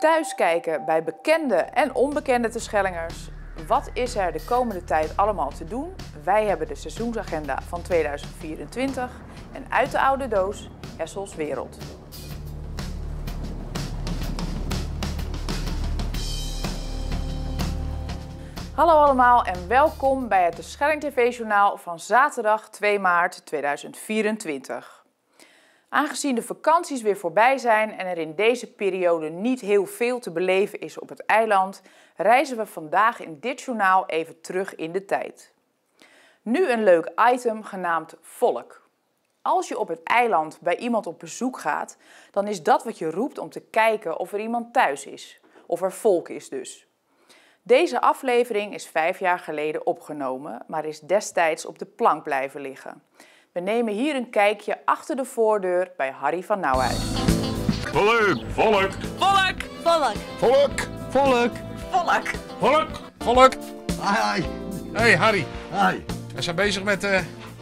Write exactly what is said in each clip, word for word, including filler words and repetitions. thuiskijken bij bekende en onbekende Terschellingers. Wat is er de komende tijd allemaal te doen? Wij hebben de seizoensagenda van tweeduizend vierentwintig en uit de oude doos Hessels Wereld. Hallo allemaal en welkom bij het Terschelling T V-journaal van zaterdag twee maart tweeduizend vierentwintig. Aangezien de vakanties weer voorbij zijn en er in deze periode niet heel veel te beleven is op het eiland, reizen we vandaag in dit journaal even terug in de tijd. Nu een leuk item genaamd Folluk. Als je op het eiland bij iemand op bezoek gaat, dan is dat wat je roept om te kijken of er iemand thuis is. Of er volk is dus. Deze aflevering is vijf jaar geleden opgenomen, maar is destijds op de plank blijven liggen. We nemen hier een kijkje achter de voordeur bij Harry van Nouhuys. Folluk, Folluk, Folluk, Folluk, Folluk, Folluk, Folluk, Folluk, Folluk. Hoi, hoi. Hey Harry. Hoi. We zijn bezig met uh,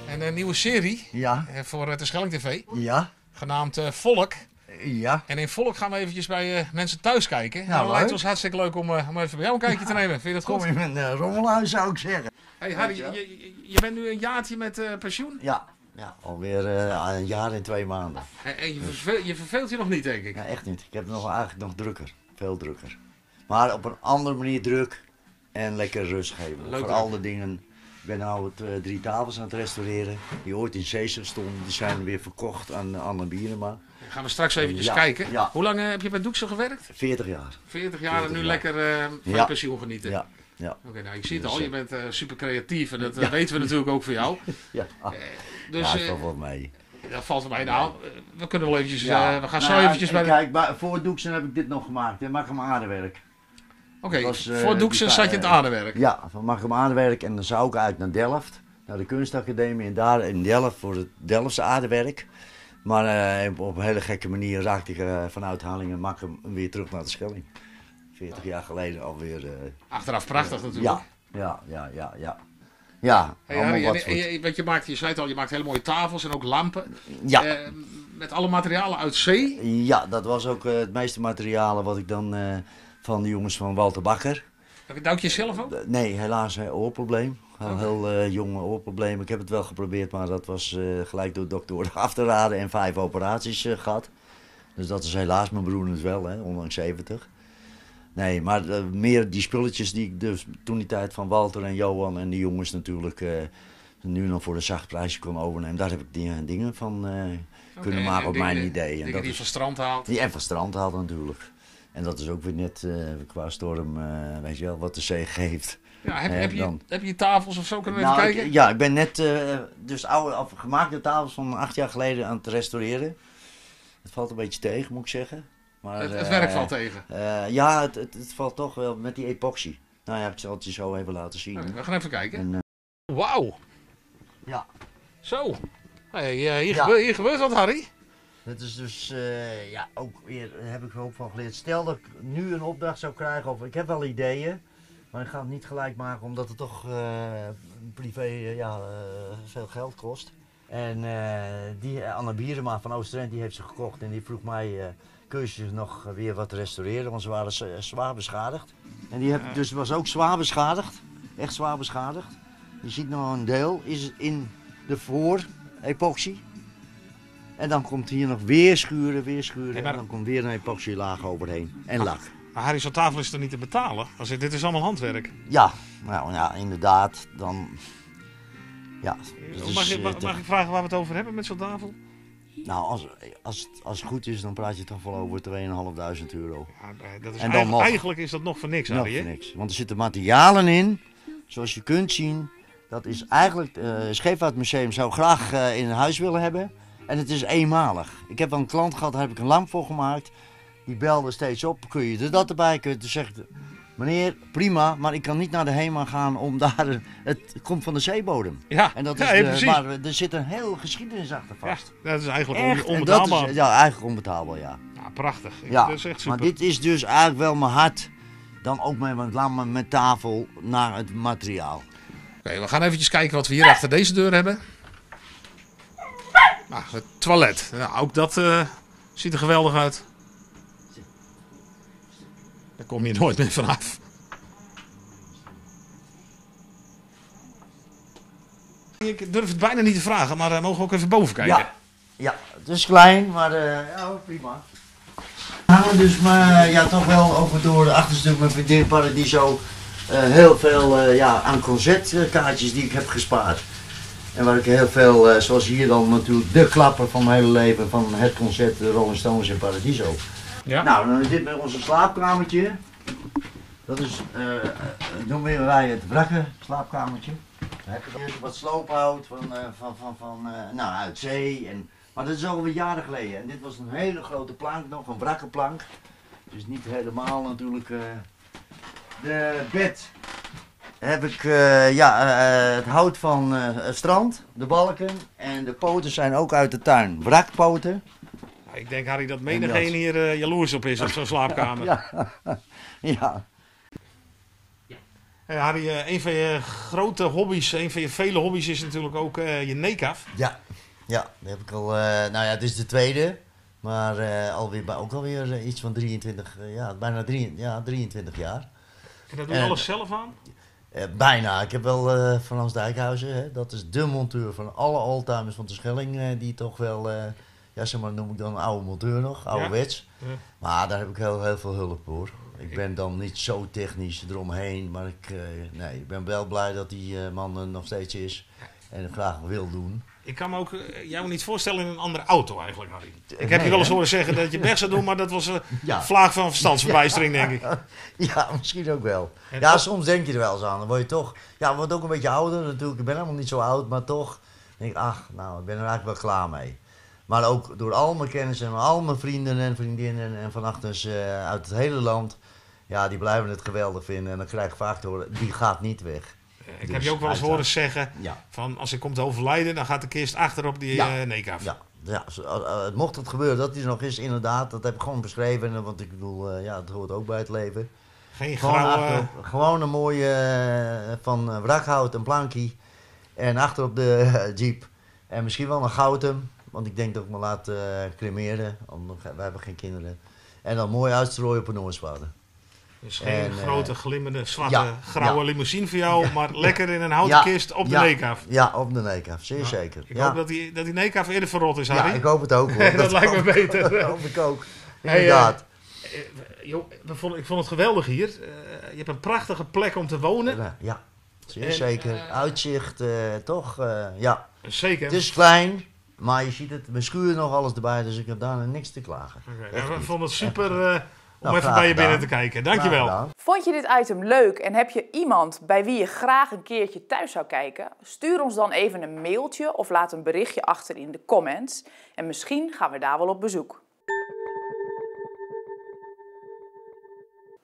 een, een nieuwe serie ja. uh, voor uh, Terschelling T V, ja. genaamd uh, Folluk. Ja. En in Folluk gaan we eventjes bij uh, mensen thuis kijken. Nou, nou, het lijkt ons hartstikke leuk om, uh, om even bij jou een kijkje ja. te nemen. Vind je dat goed? Kom in mijn uh, rommelhuis, zou ik zeggen. Hey, Harry, je, je, je bent nu een jaartje met uh, pensioen? Ja, ja alweer uh, een jaar en twee maanden. En, en je, verveelt, je verveelt je nog niet, denk ik? Ja, echt niet. Ik heb het nog, eigenlijk nog drukker. Veel drukker. Maar op een andere manier druk en lekker rust geven. Leuk, Vooral druk. de dingen... Ik ben nou het, uh, drie tafels aan het restaureren, die ooit in Zeeser stonden. Die zijn weer verkocht aan uh, Anna Bierenma. Gaan we straks eventjes ja, kijken. Ja. Hoe lang uh, heb je bij Doeksel gewerkt? veertig jaar. veertig jaar en nu jaar. lekker uh, van ja. de pensioen genieten. Ja. ja. Oké, okay, nou ik zie het dus, al, je bent uh, super creatief en dat ja. weten we natuurlijk ook van jou. ja, uh, dus, ja, dat valt wel mee. Dat valt er mij nou. We kunnen wel eventjes, ja. uh, we gaan nou, zo eventjes bij Kijk, de... voor Doeksel heb ik dit nog gemaakt, ik maak hem aardewerk. Oké, okay, uh, voor Doeksen zat je in het aardewerk? Ja, van mag hem aardewerk en dan zou ik uit naar Delft, naar de kunstacademie en daar in Delft voor het Delftse aardewerk. Maar uh, op een hele gekke manier raakte ik uh, vanuit Haling en mak hem weer terug naar de Schelling. veertig jaar geleden alweer. Uh, Achteraf prachtig uh, natuurlijk. Ja, ja, ja, ja. ja. ja hey, Harry, wat en, en, je, want je, maakt, je zei het al, je maakt hele mooie tafels en ook lampen. Ja. Uh, met alle materialen uit zee? Ja, dat was ook uh, het meeste materialen wat ik dan... Uh, van de jongens van Walter Bakker. Duik je zelf ook? Nee, helaas een oorprobleem. Een okay. heel uh, jonge oorprobleem. Ik heb het wel geprobeerd, maar dat was uh, gelijk door de dokter af te raden en vijf operaties uh, gehad. Dus dat is helaas mijn broer het wel, hè, ondanks zeventig. Nee, maar uh, meer die spulletjes die ik dus toen die tijd van Walter en Johan en die jongens natuurlijk uh, nu nog voor een zacht prijsje kon overnemen. Daar heb ik die, dingen van uh, okay, kunnen maken op dingen, mijn idee. En dingen dat die je van strand haalt? Die en van strand haalt natuurlijk. En dat is ook weer net uh, qua storm, uh, weet je wel, wat de zee geeft. Ja, heb, heb, je, dan... heb je tafels of zo kunnen we nou, even kijken? Ik, ja, ik ben net uh, dus oude, af, gemaakte tafels van acht jaar geleden aan het restaureren. Het valt een beetje tegen, moet ik zeggen. Maar, het, het uh, werk valt tegen? Uh, ja, het, het, het valt toch wel met die epoxy. Nou ja, ik zal het je zo even laten zien. Okay, we gaan even kijken. Uh... Wauw! Ja. Zo, hey, uh, hier, ja. Gebeurt, hier gebeurt wat, Harry. Dat is dus, uh, ja, ook weer, daar heb ik er ook van geleerd. Stel dat ik nu een opdracht zou krijgen, of ik heb wel ideeën, maar ik ga het niet gelijk maken omdat het toch uh, privé uh, ja, uh, veel geld kost. En uh, die uh, Anne Bierenma van Oost-Trent, die heeft ze gekocht en die vroeg mij, uh, kun je nog weer wat restaureren, want ze waren zwaar beschadigd. En die heb, dus was ook zwaar beschadigd, echt zwaar beschadigd. Je ziet nog een deel, is het in de voor-epoxy. En dan komt hier nog weer schuren, weer schuren hey, maar... en dan komt weer een epoxylaag overheen en lak. Maar Harry, zo'n tafel is er niet te betalen? Als dit is allemaal handwerk. Ja, nou ja, inderdaad. Dan... Ja, dus mag, je, mag, te... mag ik vragen waar we het over hebben met zo'n tafel? Nou, als, als, als het goed is, dan praat je toch wel over tweeduizend vijfhonderd euro. Ja, dat is en dan eigenlijk, nog... eigenlijk is dat nog voor niks, Harry. Nog voor niks, want er zitten materialen in, zoals je kunt zien. Dat is eigenlijk, uh, het Scheepvaartmuseum zou graag uh, in een huis willen hebben. En het is eenmalig. Ik heb wel een klant gehad, daar heb ik een lamp voor gemaakt. Die belde steeds op, kun je er dat erbij? Kun je er zegt, meneer, prima, maar ik kan niet naar de HEMA gaan om daar... Het komt van de zeebodem. Ja, en dat is ja de, maar er zit een heel geschiedenis achter vast. Ja, dat is eigenlijk echt, onbetaalbaar. Dat is, ja, eigenlijk onbetaalbaar, ja. Ja, prachtig. Ik, ja, dat is echt super. Maar dit is dus eigenlijk wel mijn hart. Dan ook met lammen, met tafel, naar het materiaal. Oké, okay, we gaan eventjes kijken wat we hier achter deze deur hebben. Nou, het toilet. Nou, ook dat uh, ziet er geweldig uit. Daar kom je nooit meer vanaf. Ik durf het bijna niet te vragen, maar uh, mogen we ook even boven kijken? Ja, ja, het is klein, maar uh, ja, prima. Nou, dus maar ja, toch wel over door de achterstuk met vriendin Paradiso uh, heel veel uh, ja, aan concertkaartjes die ik heb gespaard. En waar ik heel veel, uh, zoals hier dan natuurlijk de klapper van mijn hele leven, van het concert de Rolling Stones in Paradiso. Ja. Nou, dan is dit bij ons een slaapkamertje. Dat is, uh, noemen wij het wrakke slaapkamertje. Hier wat sloophout van, uh, van, van, van uh, nou, uit zee. En, maar dat is alweer jaren geleden. En dit was een hele grote plank nog, een wrakke plank. Dus niet helemaal natuurlijk. Uh, de bed heb ik, uh, ja, uh, het hout van uh, het strand, de balken. En de poten zijn ook uit de tuin. Wrakpoten. Nou, ik denk, Harry, dat menigeen hier uh, jaloers op is op zo'n slaapkamer. Ja. Ja. Hey Harry, een van je grote hobby's, een van je vele hobby's is natuurlijk ook uh, je neekaf. Ja, ja, dat heb ik al. Uh, nou ja, het is de tweede, maar uh, alweer, ook alweer iets van drieëntwintig, uh, ja, bijna drie, ja, drieëntwintig jaar. En dat doe je en, alles zelf aan? Uh, bijna. Ik heb wel uh, van Dijkhuizen, hè, dat is de monteur van alle oldtimers van Terschelling, uh, die toch wel, uh, ja, zeg maar, noem ik dan een oude monteur nog, ouderwets. Ja. Ja. Maar daar heb ik heel, heel veel hulp voor. Ik ben dan niet zo technisch eromheen, maar ik, uh, nee, ik ben wel blij dat die uh, man er nog steeds is en het graag wil doen. Ik kan me ook, uh, jou niet voorstellen in een andere auto eigenlijk, Harry. Ik heb nee, je wel eens horen zeggen dat je best zou doen, maar dat was een ja. vlaag van verstandsverbijstering, ja. denk ik. Ja, misschien ook wel. En ja, toch? Soms denk je er wel eens aan. Dan word je toch, ja, wordt ook een beetje ouder natuurlijk. Ik ben helemaal niet zo oud, maar toch denk ik, ach, nou, ik ben er eigenlijk wel klaar mee. Maar ook door al mijn kennissen en al mijn vrienden en vriendinnen en vanachtens uh, uit het hele land. Ja, die blijven het geweldig vinden en dan krijg ik vaak te horen, die gaat niet weg. Ik dus heb je ook wel eens horen zeggen, ja. van als ik kom te overlijden, dan gaat de kist achterop die ja. uh, neekaf. Ja, ja. ja. mocht het gebeuren dat die er nog is, inderdaad, dat heb ik gewoon beschreven, want ik bedoel, uh, ja, dat hoort ook bij het leven. Geen gewoon grauwe... Achterop, gewoon een mooie, uh, van wrakhout, een plankie en achterop de uh, jeep en misschien wel een goudem, want ik denk dat ik me laat uh, cremeren, want wij hebben geen kinderen. En dan mooi uitstrooien op een Noordzee. Dus geen en, grote, glimmende, zwarte, ja, grauwe ja. limousine voor jou, ja, maar lekker in een houten ja, kist op de ja, neekaf. Ja, op de neekaf, zeer nou, zeker. Ik ja. hoop dat die, dat die neekaf eerder verrot is, Harry. Ja, ik hoop het ook. Hoor. dat, dat lijkt me beter. Dat hoop ik ook, inderdaad. Hey, uh, joh, ik vond het geweldig hier. Uh, je hebt een prachtige plek om te wonen. Ja, ja zeer en, zeker. Uh, Uitzicht, uh, toch? Uh, ja. Zeker. Het is klein. Maar je ziet het, mijn schuur nog alles erbij, dus ik heb daarna niks te klagen. Okay, nou, ik vond het super uh, om nou, even bij je binnen dan. te kijken. Dankjewel. Vond je dit item leuk en heb je iemand bij wie je graag een keertje thuis zou kijken? Stuur ons dan even een mailtje of laat een berichtje achter in de comments. En misschien gaan we daar wel op bezoek.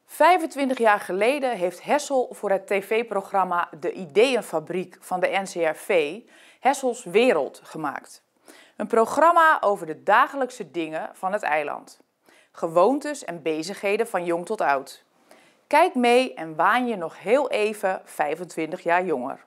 vijfentwintig jaar geleden heeft Hessel voor het tv-programma De Ideeënfabriek van de N C R V Hessels Wereld gemaakt. Een programma over de dagelijkse dingen van het eiland. Gewoontes en bezigheden van jong tot oud. Kijk mee en waan je nog heel even vijfentwintig jaar jonger.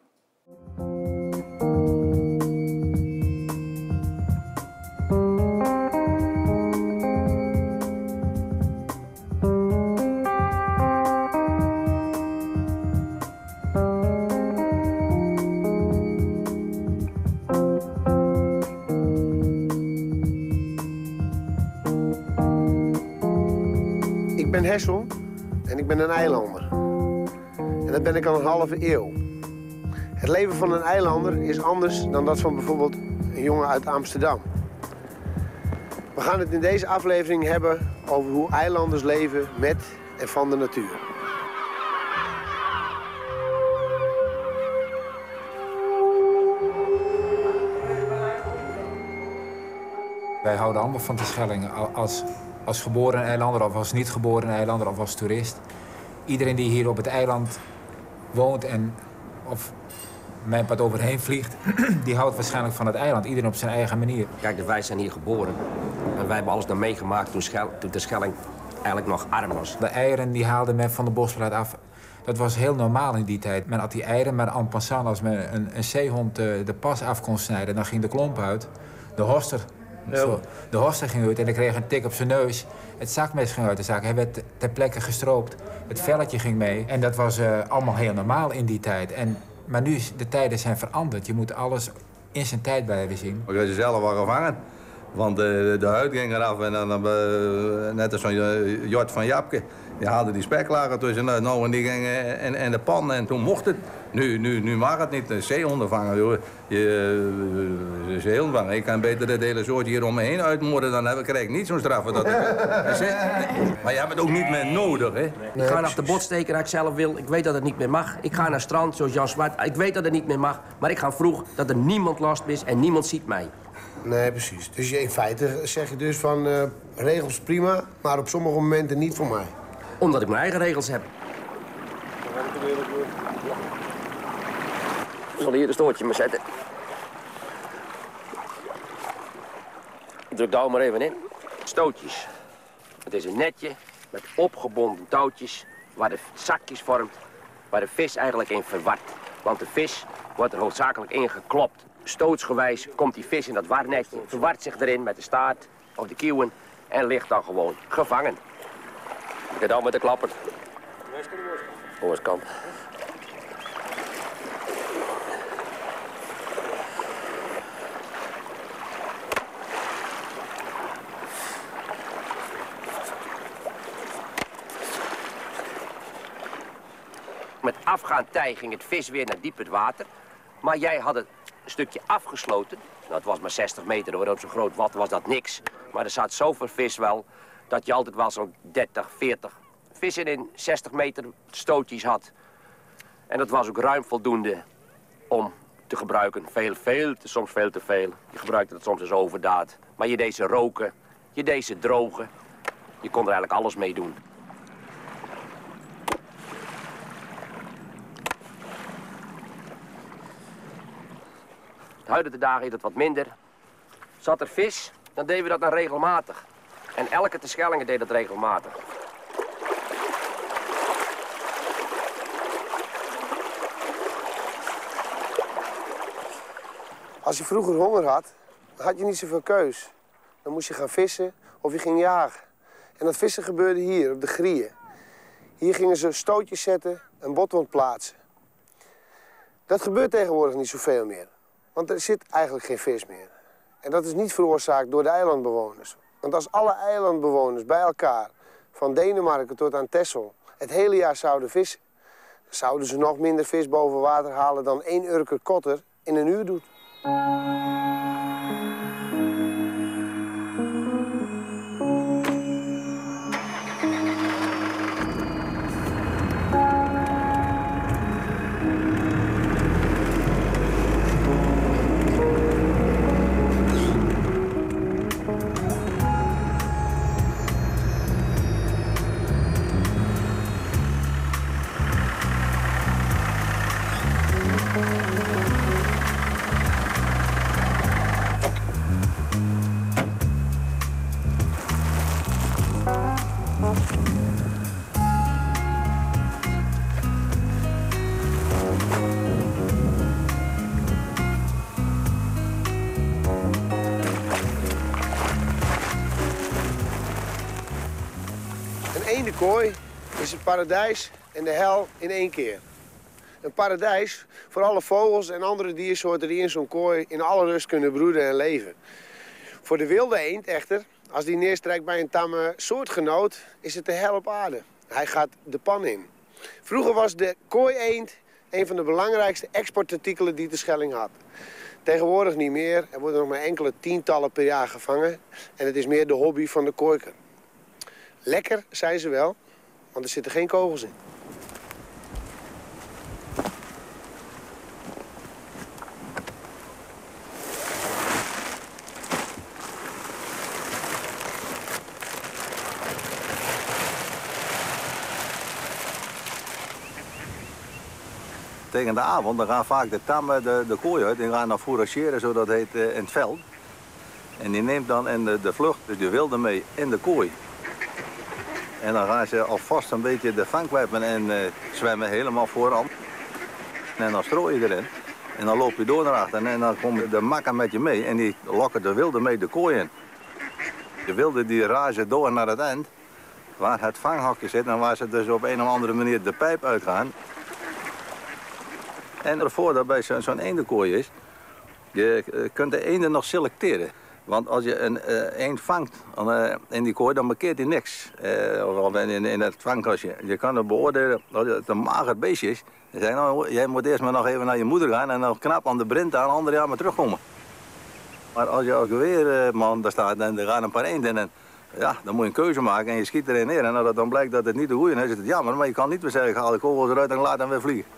Ik ben Hessel en ik ben een eilander. En dat ben ik al een halve eeuw. Het leven van een eilander is anders dan dat van bijvoorbeeld een jongen uit Amsterdam. We gaan het in deze aflevering hebben over hoe eilanders leven met en van de natuur. Wij houden allemaal van Terschelling als... Als geboren eilander of als niet geboren eilander of als toerist. Iedereen die hier op het eiland woont en of mijn pad overheen vliegt, die houdt waarschijnlijk van het eiland. Iedereen op zijn eigen manier. Kijk, wij zijn hier geboren en wij hebben alles dan meegemaakt toen, Schel, toen de Schelling eigenlijk nog arm was. De eieren die haalde men van de Bosplaat af. Dat was heel normaal in die tijd. Men had die eieren, maar en passant als men een, een zeehond de, de pas af kon snijden, dan ging de klomp uit. De horster Dus ja. De hoster ging uit en hij kreeg een tik op zijn neus. Het zakmes ging uit de zak. Hij werd ter plekke gestroopt. Het velletje ging mee. En dat was uh, allemaal heel normaal in die tijd. En, maar nu, de tijden zijn veranderd. Je moet alles in zijn tijd blijven zien. Ik weet zelf wel gevangen. Want de, de huid ging eraf en dan, uh, net als zo'n uh, jort van Japke. Die hadden die speklager tussen nou en die gingen en, en de pan en toen mocht het. Nu, nu, nu mag het niet, zeehonden vangen, joh. Je zeehonden vangen. Ik kan beter het hele soort hier om me heen uitmoorden, dan heb ik, krijg ik niet zo'n straf. Dat ik, maar je hebt het ook niet meer nodig, hè? Nee. Ik ga naar de bot steken als ik zelf wil. Ik weet dat het niet meer mag. Ik ga naar het strand, zoals Jan Zwart. Ik weet dat het niet meer mag, maar ik ga vroeg dat er niemand last is en niemand ziet mij. Nee, precies. Dus in feite zeg je dus van uh, regels prima, maar op sommige momenten niet voor mij. Omdat ik mijn eigen regels heb. Ik zal hier een stoortje maar zetten. Ik druk de hou maar even in. Stootjes. Het is een netje met opgebonden touwtjes waar de zakjes vormt, waar de vis eigenlijk in verwart. Want de vis wordt er hoofdzakelijk in geklopt. Stootsgewijs komt die vis in dat warnetje, verwart zich erin met de staart of de kieuwen en ligt dan gewoon gevangen. Ik dan met de klapper. Oorskant. Met afgaand tij ging het vis weer naar diep het water. Maar jij had het een stukje afgesloten. Nou, het was maar zestig meter hoor, op zo'n groot wat was dat niks. Maar er zat zoveel vis wel dat je altijd wel zo'n dertig, veertig vissen in zestig meter stootjes had. En dat was ook ruim voldoende om te gebruiken. Veel, veel, soms veel te veel. Je gebruikte het soms als overdaad. Maar je deed ze roken, je deed ze drogen. Je kon er eigenlijk alles mee doen. De huidige dagen is dat wat minder. Zat er vis, dan deden we dat dan regelmatig. En elke Terschellingen deed dat regelmatig. Als je vroeger honger had, dan had je niet zoveel keus. Dan moest je gaan vissen of je ging jagen. En dat vissen gebeurde hier, op de Grieën. Hier gingen ze stootjes zetten en botwond plaatsen. Dat gebeurt tegenwoordig niet zoveel meer. Want er zit eigenlijk geen vis meer. En dat is niet veroorzaakt door de eilandbewoners. Want als alle eilandbewoners bij elkaar, van Denemarken tot aan Texel, het hele jaar zouden vissen, dan zouden ze nog minder vis boven water halen dan één Urker kotter in een uur doet. De kooi is het paradijs en de hel in één keer. Een paradijs voor alle vogels en andere diersoorten die in zo'n kooi in alle rust kunnen broeden en leven. Voor de wilde eend echter, als die neerstrijkt bij een tamme soortgenoot, is het de hel op aarde. Hij gaat de pan in. Vroeger was de kooi eend een van de belangrijkste exportartikelen die Terschelling had. Tegenwoordig niet meer, er worden nog maar enkele tientallen per jaar gevangen en het is meer de hobby van de kooiker. Lekker zijn ze wel, want er zitten geen kogels in. Tegen de avond dan gaan vaak de tammen de, de kooi uit en gaan naar fourageren, zo dat heet, in het veld. En die neemt dan in de, de vlucht, dus de wilde mee, in de kooi. En dan gaan ze alvast een beetje de vangkwijpen en uh, zwemmen helemaal vooraan. En dan strooi je erin. En dan loop je door naar achteren en dan komt de makker met je mee en die lokken de wilde mee de kooi in. De wilde die razen door naar het eind, waar het vanghokje zit en waar ze dus op een of andere manier de pijp uitgaan. En ervoor dat bij zo'n zo'n eendenkooi is, je kunt de eenden nog selecteren. Want als je een uh, eend vangt uh, in die kooi, dan markeert hij niks. Uh, of in, in het vangkastje. Je kan het beoordelen als het een mager beestje is. Dan zeg je, nou, jij moet eerst maar nog even naar je moeder gaan en dan knap aan de brint aan, ander jaar maar terugkomen. Maar als je als geweerman daar staat en er gaan een paar eenden en ja, dan moet je een keuze maken en je schiet erin neer. En als het dan blijkt dat het niet de goeie is, is het jammer, maar je kan niet meer zeggen, haal de kogels eruit en laat hem weer vliegen.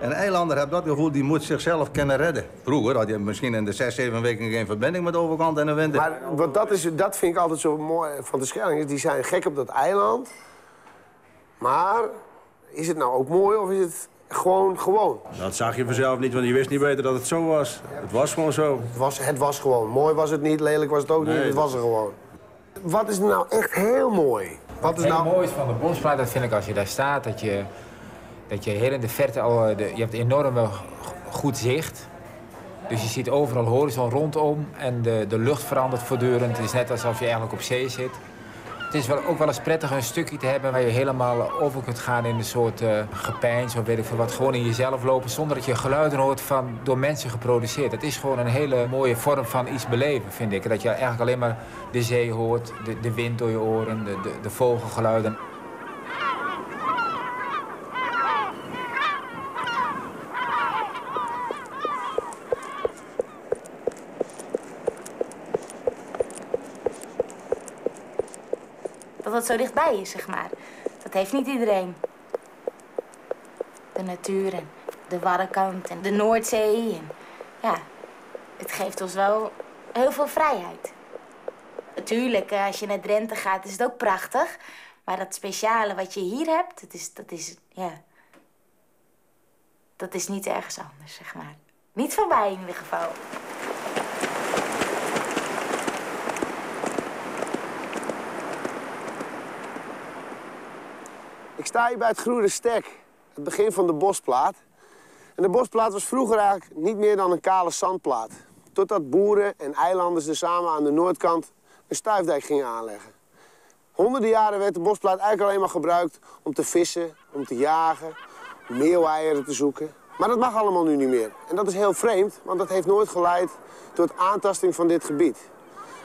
Een eilander heeft dat gevoel, die moet zichzelf kunnen redden. Vroeger had je misschien in de zes, zeven weken geen verbinding met de overkant en de wind. Maar wat dat, is, dat vind ik altijd zo mooi van de Terschellingen. Die zijn gek op dat eiland. Maar is het nou ook mooi of is het gewoon gewoon? Dat zag je vanzelf niet, want je wist niet beter dat het zo was. Het was gewoon zo. Het was, het was gewoon. Mooi was het niet, lelijk was het ook niet. Nee, het was er gewoon. Wat is nou echt heel mooi? Wat is nou... Het mooiste van de Bosplaat, dat vind ik als je daar staat, dat je... Dat je heel in de verte al, de, je hebt enorm goed zicht. Dus je ziet overal horizon rondom en de, de lucht verandert voortdurend. Het is net alsof je eigenlijk op zee zit. Het is wel, ook wel eens prettig een stukje te hebben waar je helemaal over kunt gaan in een soort uh, gepeins of weet ik veel wat. Gewoon in jezelf lopen zonder dat je geluiden hoort van door mensen geproduceerd. Het is gewoon een hele mooie vorm van iets beleven, vind ik. Dat je eigenlijk alleen maar de zee hoort, de, de wind door je oren, de, de, de vogelgeluiden. Dat het zo dichtbij is, zeg maar. Dat heeft niet iedereen. De natuur en de Waddenkant en de Noordzee. En ja, het geeft ons wel heel veel vrijheid. Natuurlijk, als je naar Drenthe gaat, is het ook prachtig. Maar dat speciale wat je hier hebt, dat is, dat is, ja, dat is niet ergens anders, zeg maar. Niet van mij in ieder geval. Ik sta hier bij het Groene Stek, het begin van de Bosplaat. En de Bosplaat was vroeger eigenlijk niet meer dan een kale zandplaat. Totdat boeren en eilanders er samen aan de noordkant een stuifdijk gingen aanleggen. Honderden jaren werd de Bosplaat eigenlijk alleen maar gebruikt om te vissen, om te jagen, om meeuweieren te zoeken. Maar dat mag allemaal nu niet meer. En dat is heel vreemd, want dat heeft nooit geleid tot aantasting van dit gebied.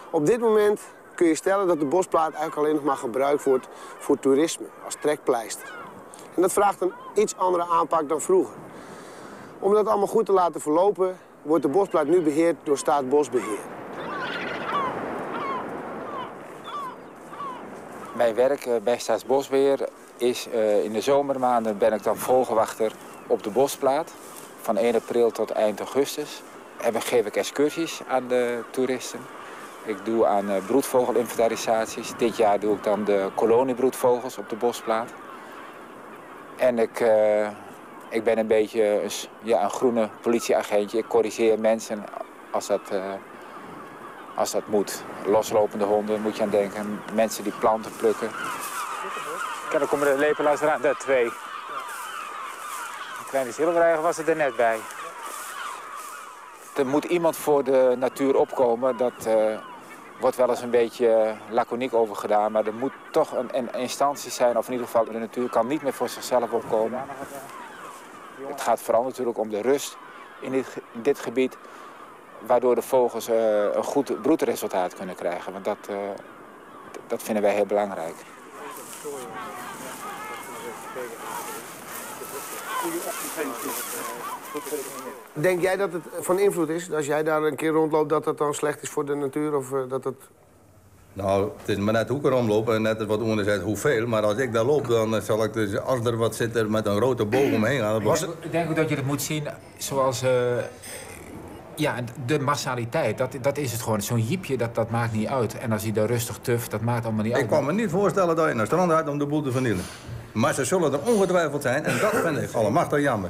Op dit moment kun je stellen dat de Bosplaat eigenlijk alleen nog maar gebruikt wordt voor toerisme, als trekpleister. En dat vraagt een iets andere aanpak dan vroeger. Om dat allemaal goed te laten verlopen, wordt de Bosplaat nu beheerd door Staatsbosbeheer. Mijn werk bij Staatsbosbeheer is uh, in de zomermaanden ben ik dan vogelwachter op de Bosplaat. Van één april tot eind augustus. En dan geef ik excursies aan de toeristen. Ik doe aan broedvogelinventarisaties. Dit jaar doe ik dan de koloniebroedvogels op de Bosplaat. En ik, uh, ik ben een beetje een, ja, een groene politieagentje. Ik corrigeer mensen als dat, uh, als dat moet. Loslopende honden moet je aan denken. Mensen die planten plukken. Kijk, dan komen de lepelaars eraan. Dat twee. Een kleine zilverreiger was er net bij. Er moet iemand voor de natuur opkomen. Dat uh, wordt wel eens een beetje laconiek over gedaan. Maar er moet toch een, een instantie zijn, of in ieder geval de natuur kan niet meer voor zichzelf opkomen. Het gaat vooral natuurlijk om de rust in dit, in dit gebied. Waardoor de vogels uh, een goed broedresultaat kunnen krijgen. Want dat, uh, dat vinden wij heel belangrijk. Denk jij dat het van invloed is, als jij daar een keer rondloopt, dat dat dan slecht is voor de natuur? Of dat het... Nou, het is maar net hoe ik erom loop en net wat Oene zegt, hoeveel. Maar als ik daar loop, dan zal ik dus, als er wat zit, er met een grote boog omheen gaan. Ik denk, ik denk ook dat je dat moet zien zoals... Uh, ja, de massaliteit, dat, dat is het gewoon. Zo'n jiepje, dat, dat maakt niet uit. En als hij daar rustig tuft, dat maakt allemaal niet uit. Ik kan me niet voorstellen dat je naar strand gaat om de boel te vernielen. Maar ze zullen er ongetwijfeld zijn en dat vind ik allemachtig jammer.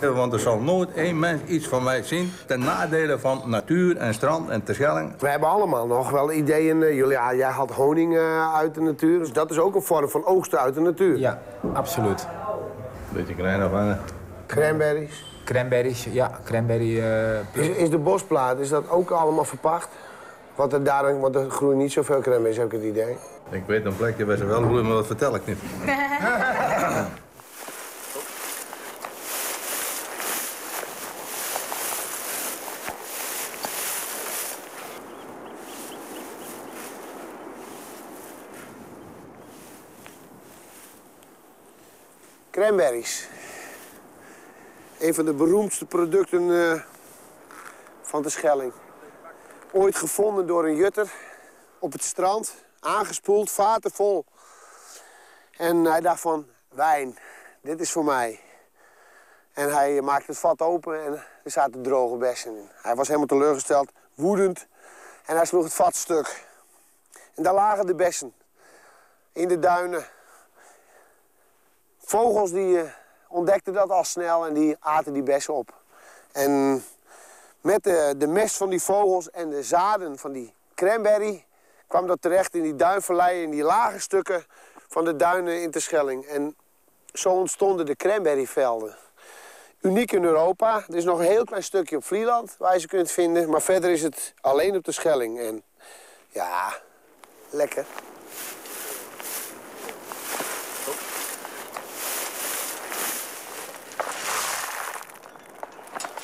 Want er zal nooit één mens iets van mij zien ten nadele van natuur en strand en Terschelling. We hebben allemaal nog wel ideeën. Julia, jij haalt honing uit de natuur. Dus dat is ook een vorm van oogsten uit de natuur. Ja, absoluut. Een beetje klein of aan. Cranberries. Cranberries, ja. Cranberry, uh, is, is de Bosplaat, is dat ook allemaal verpacht? Want er, daar, want er groeien niet zoveel cranberries, heb ik het idee. Ik weet een plekje waar ze wel groeien, maar dat vertel ik niet. Cranberries. Een van de beroemdste producten uh, van de Schelling. Ooit gevonden door een jutter op het strand, aangespoeld, vatenvol. En hij dacht van, wijn, dit is voor mij. En hij maakte het vat open en er zaten droge bessen in. Hij was helemaal teleurgesteld, woedend, en hij sloeg het vat stuk. En daar lagen de bessen, in de duinen. Vogels die uh, ontdekten dat al snel en die aten die bessen op. En met de, de mest van die vogels en de zaden van die cranberry kwam dat terecht in die duinvalleien, in die lage stukken van de duinen in Terschelling. En zo ontstonden de cranberryvelden. Uniek in Europa. Er is nog een heel klein stukje op Friesland waar je ze kunt vinden. Maar verder is het alleen op Terschelling. En ja, lekker.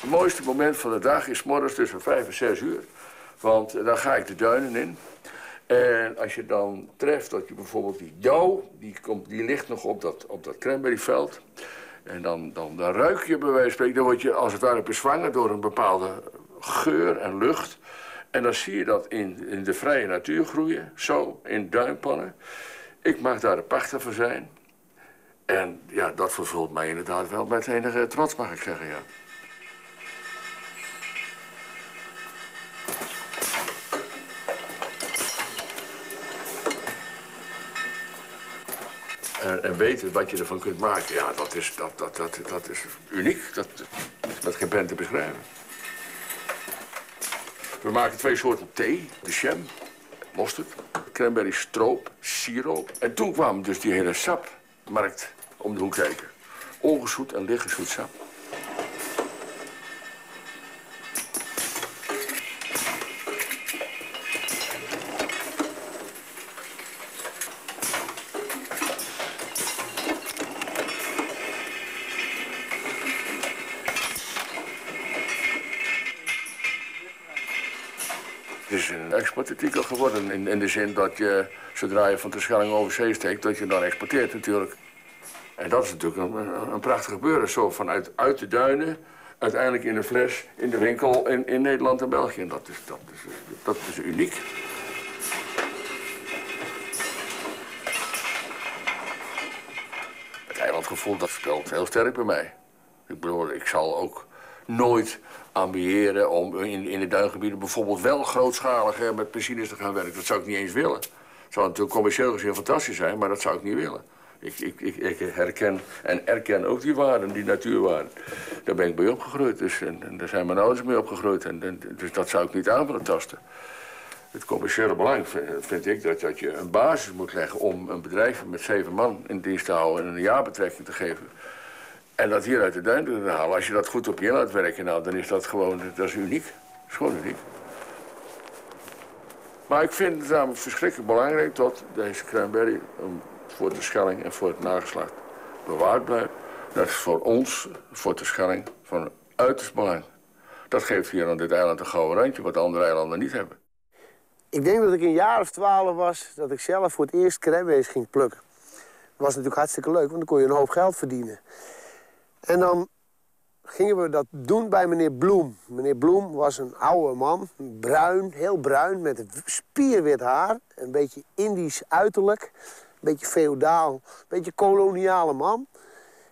Het mooiste moment van de dag is 's morgens tussen vijf en zes uur. Want dan ga ik de duinen in. En als je dan treft dat je bijvoorbeeld die dauw, die, komt, die ligt nog op dat, op dat cranberryveld. En dan, dan, dan ruik je bij wijze van spreken, dan word je als het ware bezwangen door een bepaalde geur en lucht. En dan zie je dat in, in de vrije natuur groeien, zo in duinpannen. Ik mag daar de pachter van zijn. En ja, dat vervult mij inderdaad wel met enige trots, mag ik zeggen, ja. En weten wat je ervan kunt maken, ja, dat is, dat, dat, dat, dat is uniek. Dat is met geen pen te beschrijven. We maken twee soorten thee, de jam, mosterd, cranberry stroop, siroop. En toen kwam dus die hele sapmarkt om de hoek kijken. Ongezoet en lichtgezoet sap. Artikel geworden. In, in de zin dat je, zodra je van Terschelling over zee steekt, dat je dan exporteert natuurlijk. En dat is natuurlijk een, een prachtig gebeuren. Zo vanuit uit de duinen, uiteindelijk in de fles, in de winkel in, in Nederland en België. En dat is, dat is, dat is uniek. Het eilandgevoel, dat speelt heel sterk bij mij. Ik bedoel, ik zal ook nooit ambiëren om in, in de duingebieden bijvoorbeeld wel grootschalig hè, met machines te gaan werken. Dat zou ik niet eens willen. Het zou natuurlijk commercieel gezien fantastisch zijn, maar dat zou ik niet willen. Ik, ik, ik, ik herken en erken ook die waarden, die natuurwaarden. Daar ben ik bij opgegroeid. Dus, en, en daar zijn mijn ouders mee opgegroeid. En, en, dus dat zou ik niet aan willen tasten. Het commerciële belang vind, vind ik dat, dat je een basis moet leggen om een bedrijf met zeven man in dienst te houden en een jaarbetrekking te geven. En dat hier uit de duin te halen, als je dat goed op je laat werken, nou, dan is dat gewoon, dat is uniek. Dat is gewoon uniek. Maar ik vind het namelijk verschrikkelijk belangrijk dat deze cranberry voor de Schelling en voor het nageslacht bewaard blijft. Dat is voor ons, voor de Schelling, van uiterst belang. Dat geeft hier aan dit eiland een gouden randje, wat andere eilanden niet hebben. Ik denk dat ik een jaar of twaalf was, dat ik zelf voor het eerst cranberries ging plukken. Dat was natuurlijk hartstikke leuk, want dan kon je een hoop geld verdienen. En dan gingen we dat doen bij meneer Bloem. Meneer Bloem was een oude man, bruin, heel bruin, met spierwit haar. Een beetje Indisch uiterlijk, een beetje feodaal, een beetje koloniale man.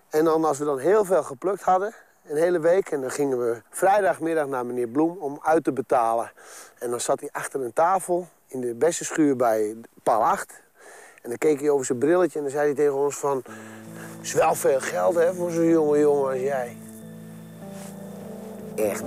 En dan, als we dan heel veel geplukt hadden, een hele week... en dan gingen we vrijdagmiddag naar meneer Bloem om uit te betalen. En dan zat hij achter een tafel in de bessenschuur bij paal acht... En dan keek hij over zijn brilletje en dan zei hij tegen ons van... Het is wel veel geld hè, voor zo'n jonge jongen als jij. echt.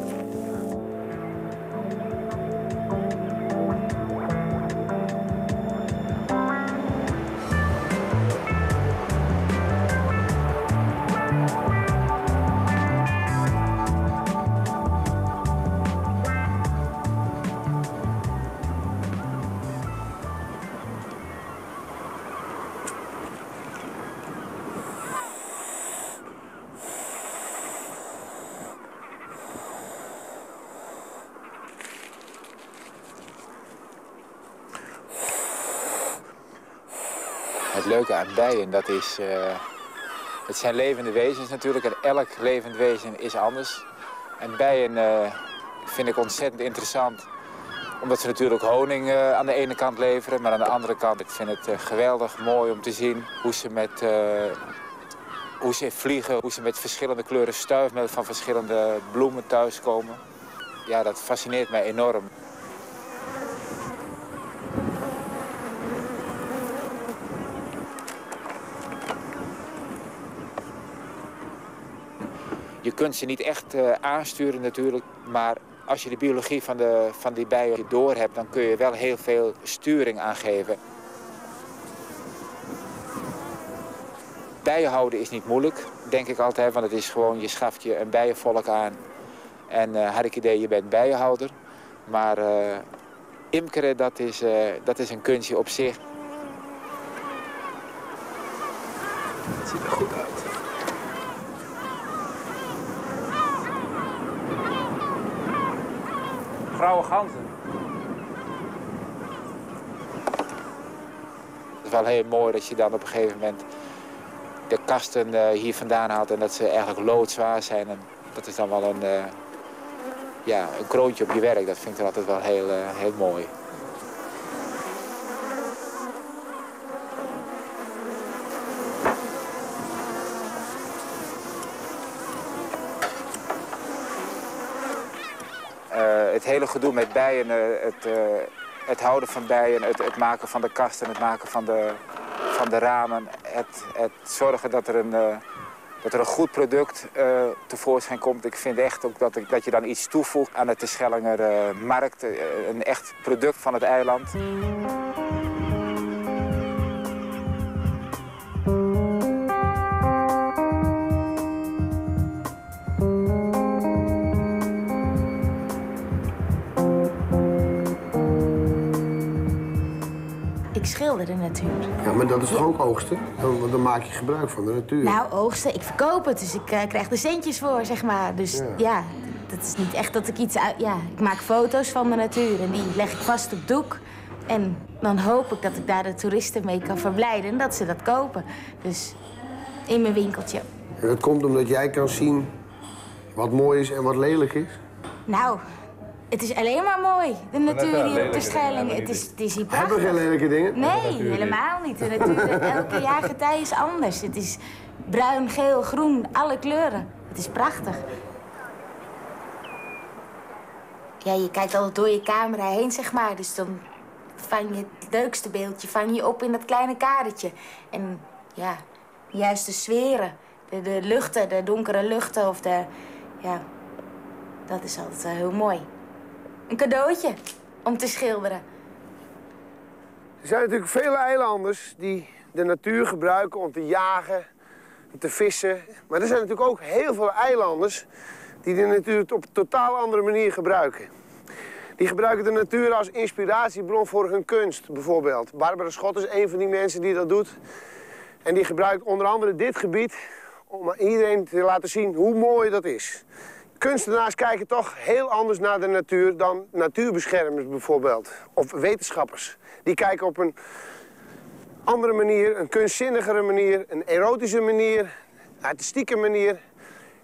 Het leuke aan bijen, dat is, uh, het zijn levende wezens natuurlijk en elk levend wezen is anders. En bijen uh, vind ik ontzettend interessant, omdat ze natuurlijk honing uh, aan de ene kant leveren, maar aan de andere kant ik vind het uh, geweldig mooi om te zien hoe ze, met, uh, hoe ze vliegen, hoe ze met verschillende kleuren stuifmeel van verschillende bloemen thuiskomen. Ja, dat fascineert mij enorm. Je kunt ze niet echt uh, aansturen natuurlijk, maar als je de biologie van, de, van die bijen door hebt, dan kun je wel heel veel sturing aan geven. Bijen houden is niet moeilijk, denk ik altijd, want het is gewoon, je schaft je een bijenvolk aan en uh, had ik idee, je bent bijenhouder. Maar uh, imkeren, dat is, uh, dat is een kunstje op zich. Het ziet er goed uit. Grauwe ganzen. Het is wel heel mooi dat je dan op een gegeven moment de kasten hier vandaan haalt en dat ze eigenlijk loodzwaar zijn. En dat is dan wel een, uh, ja, een kroontje op je werk. Dat vind ik altijd wel heel, uh, heel mooi. Het hele gedoe met bijen, het, uh, het houden van bijen, het, het maken van de kasten, het maken van de, van de ramen. Het, het zorgen dat er een, uh, dat er een goed product uh, tevoorschijn komt. Ik vind echt ook dat, ik, dat je dan iets toevoegt aan de Terschellinger uh, markt. Uh, een echt product van het eiland. De natuur. Ja, maar dat is toch ook oogsten? Dan, dan maak je gebruik van de natuur. Nou, oogsten, ik verkoop het, dus ik uh, krijg er centjes voor, zeg maar. Dus ja. ja, dat is niet echt dat ik iets uit... Ja, ik maak foto's van de natuur en die leg ik vast op doek. En dan hoop ik dat ik daar de toeristen mee kan verblijden en dat ze dat kopen. Dus in mijn winkeltje. En dat komt omdat jij kan zien wat mooi is en wat lelijk is? Nou... Het is alleen maar mooi, de natuur hier op Terschelling. Het is, het is hier prachtig. Hebben we geen lelijke dingen? Nee, helemaal niet. De natuur, elke jaargetij is anders. Het is bruin, geel, groen, alle kleuren. Het is prachtig. Ja, je kijkt altijd door je camera heen, zeg maar. Dus dan vang je het leukste beeldje vang je op in dat kleine kadertje. En ja, juist de sferen, de, de luchten, de donkere luchten of de... Ja, dat is altijd uh, heel mooi. Een cadeautje om te schilderen. Er zijn natuurlijk vele eilanders die de natuur gebruiken om te jagen, om te vissen. Maar er zijn natuurlijk ook heel veel eilanders die de natuur op een totaal andere manier gebruiken. Die gebruiken de natuur als inspiratiebron voor hun kunst, bijvoorbeeld. Barbara Schot is een van die mensen die dat doet. En die gebruikt onder andere dit gebied om aan iedereen te laten zien hoe mooi dat is. Kunstenaars kijken toch heel anders naar de natuur dan natuurbeschermers bijvoorbeeld. Of wetenschappers. Die kijken op een andere manier, een kunstzinnigere manier, een erotische manier, artistieke manier.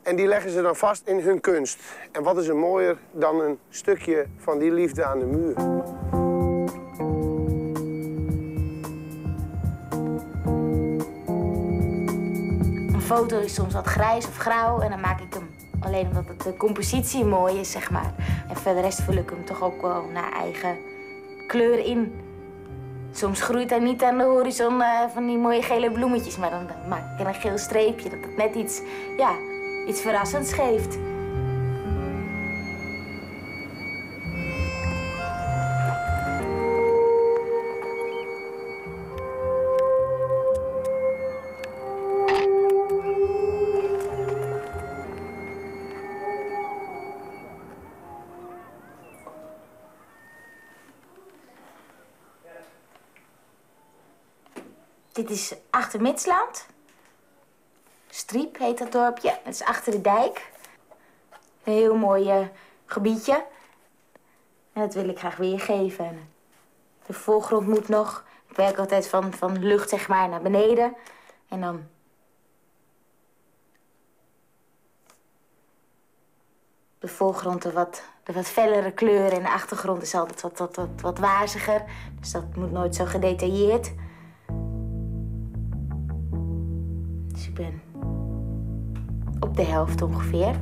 En die leggen ze dan vast in hun kunst. En wat is er mooier dan een stukje van die liefde aan de muur. Een foto is soms wat grijs of grauw en dan maak ik hem. Alleen omdat het de compositie mooi is, zeg maar. En voor de rest vul ik hem toch ook wel naar eigen kleur in. Soms groeit hij niet aan de horizon uh, van die mooie gele bloemetjes. Maar dan maak ik een geel streepje dat het net iets, ja, iets verrassends geeft. Dit is achter Midsland. Striep heet dat dorpje. Het is achter de dijk. Een heel mooi uh, gebiedje. En dat wil ik graag weergeven. De voorgrond moet nog. Ik werk altijd van, van lucht zeg maar naar beneden. En dan... de voorgrond de wat, de wat fellere kleuren en de achtergrond is altijd wat, wat, wat, wat waziger. Dus dat moet nooit zo gedetailleerd. Dus ik ben op de helft ongeveer.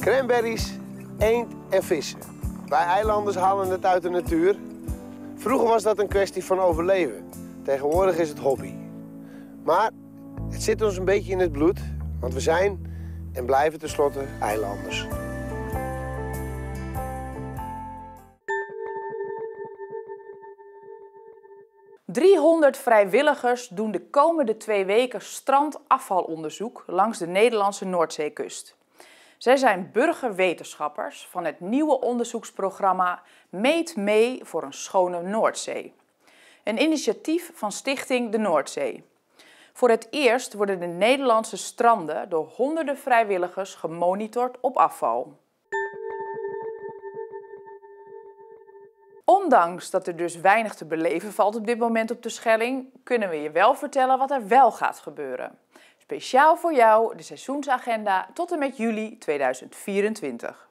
Cranberries, eend en vissen. Wij eilanders halen het uit de natuur. Vroeger was dat een kwestie van overleven. Tegenwoordig is het hobby. Maar het zit ons een beetje in het bloed, want we zijn en blijven tenslotte eilanders. driehonderd vrijwilligers doen de komende twee weken strandafvalonderzoek langs de Nederlandse Noordzeekust. Zij zijn burgerwetenschappers van het nieuwe onderzoeksprogramma Meet mee voor een schone Noordzee. Een initiatief van Stichting de Noordzee. Voor het eerst worden de Nederlandse stranden door honderden vrijwilligers gemonitord op afval. Ondanks dat er dus weinig te beleven valt op dit moment op de Schelling, kunnen we je wel vertellen wat er wel gaat gebeuren. Speciaal voor jou de seizoensagenda tot en met juli tweeduizend vierentwintig.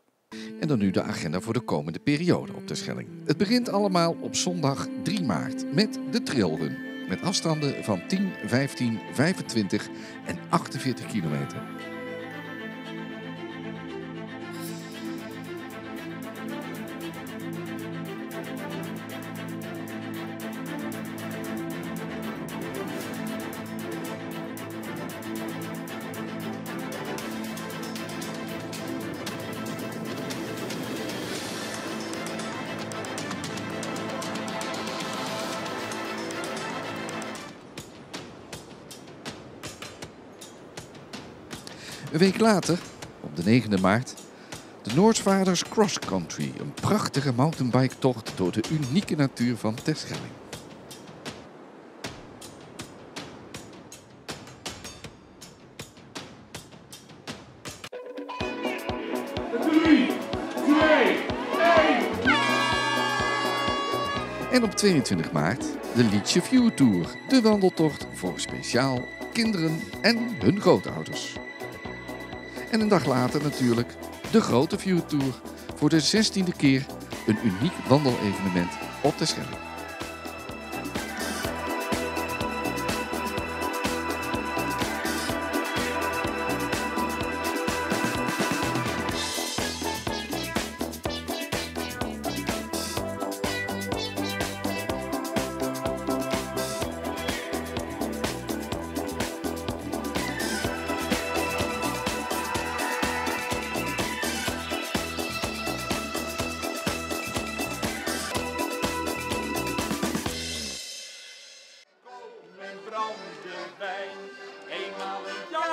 En dan nu de agenda voor de komende periode op de Schelling. Het begint allemaal op zondag drie maart met de trailrun. Met afstanden van tien, vijftien, vijfentwintig en achtenveertig kilometer. Een week later, op de negende maart, de Noordvaarders Cross Country. Een prachtige mountainbiketocht door de unieke natuur van Terschelling. drie, twee, één. En op tweeëntwintig maart de Liedje View Tour. De wandeltocht voor speciaal kinderen en hun grootouders. En een dag later natuurlijk de grote View Tour. Voor de zestiende keer een uniek wandelevenement op de Schelling.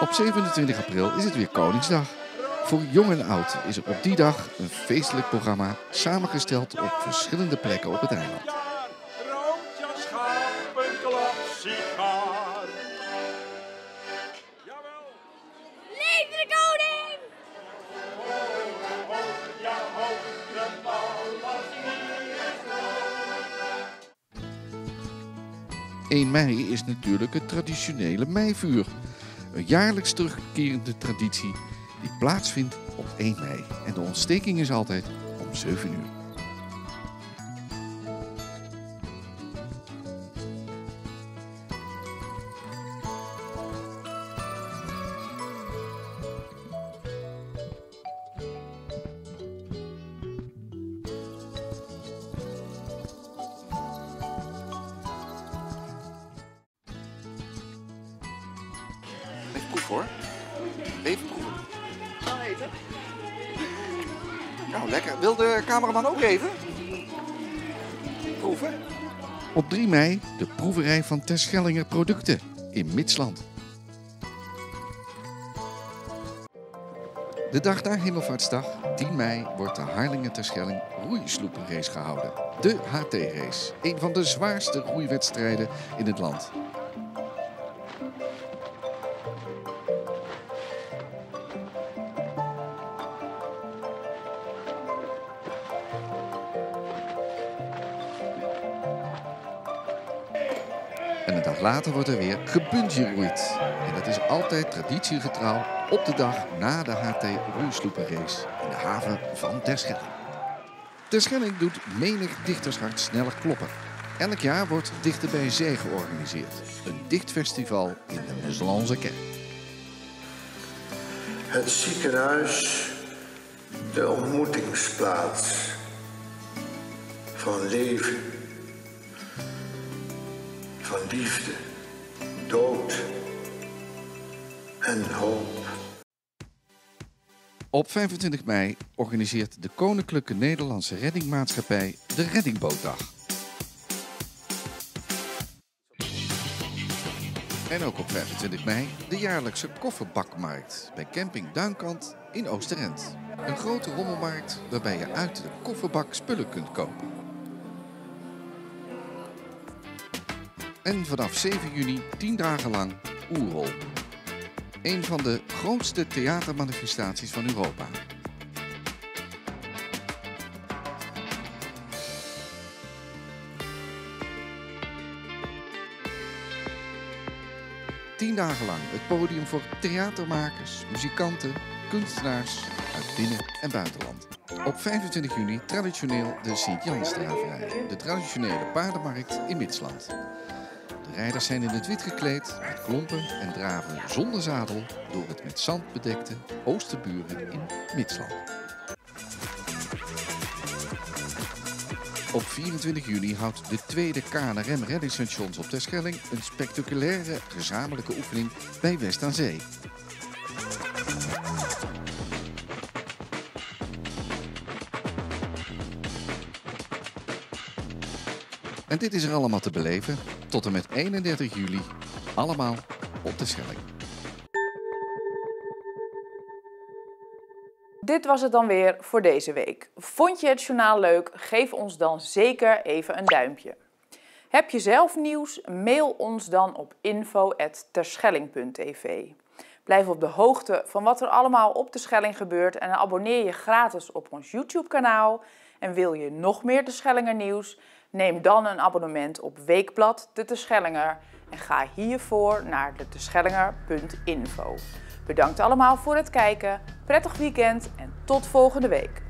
Op zevenentwintig april is het weer Koningsdag. Voor jong en oud is er op die dag een feestelijk programma samengesteld op verschillende plekken op het eiland. Leef de koning! één mei is natuurlijk het traditionele meivuur. Een jaarlijks terugkerende traditie die plaatsvindt op één mei. En de ontsteking is altijd om zeven uur. Hoor. Even proeven. Gaan eten. Nou, lekker. Wil de cameraman ook even? proeven? Op drie mei de proeverij van Terschellinger producten in Midsland. De dag na Hemelvaartsdag, tien mei, wordt de Harlingen Terschelling roeisloepenrace gehouden. De H T-race, een van de zwaarste roeiwedstrijden in het land. En een dag later wordt er weer gebungee-roeid. En dat is altijd traditiegetrouw op de dag na de H T-roeisloepenrace in de haven van Terschelling. Terschelling doet menig dichtershart sneller kloppen. Elk jaar wordt Dichter bij Zee georganiseerd. Een dichtfestival in de Middellandse Kerk. Het ziekenhuis, de ontmoetingsplaats van leven, van liefde, dood en hoop. Op vijfentwintig mei organiseert de Koninklijke Nederlandse Reddingmaatschappij de Reddingbootdag. En ook op vijfentwintig mei de jaarlijkse kofferbakmarkt bij camping Duinkant in Oost-Trent. Een grote rommelmarkt waarbij je uit de kofferbak spullen kunt kopen. En vanaf zeven juni tien dagen lang Oerol. Een van de grootste theatermanifestaties van Europa. Tien dagen lang het podium voor theatermakers, muzikanten, kunstenaars uit binnen- en buitenland. Op vijfentwintig juni traditioneel de Sint-Jansdraverij, de traditionele paardenmarkt in Midsland. De rijders zijn in het wit gekleed, met klompen en draven zonder zadel door het met zand bedekte Oosterburen in Midsland. Op vierentwintig juni houdt de tweede K N R M Reddingsstations op Terschelling een spectaculaire gezamenlijke oefening bij West aan Zee. En dit is er allemaal te beleven tot en met eenendertig juli, allemaal op Terschelling. Dit was het dan weer voor deze week. Vond je het journaal leuk? Geef ons dan zeker even een duimpje. Heb je zelf nieuws? Mail ons dan op info apenstaartje terschelling punt tv. Blijf op de hoogte van wat er allemaal op Terschelling gebeurt en abonneer je gratis op ons YouTube-kanaal. En wil je nog meer Terschellinger nieuws? Neem dan een abonnement op Weekblad De Terschellinger en ga hiervoor naar de terschellinger punt info. Bedankt allemaal voor het kijken, prettig weekend en tot volgende week.